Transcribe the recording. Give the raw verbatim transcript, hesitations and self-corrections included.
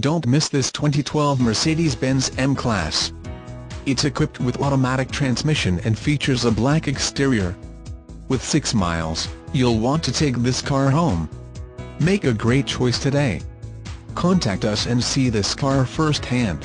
Don't miss this twenty twelve Mercedes-Benz M-Class. It's equipped with automatic transmission and features a black exterior. With six miles, you'll want to take this car home. Make a great choice today. Contact us and see this car firsthand.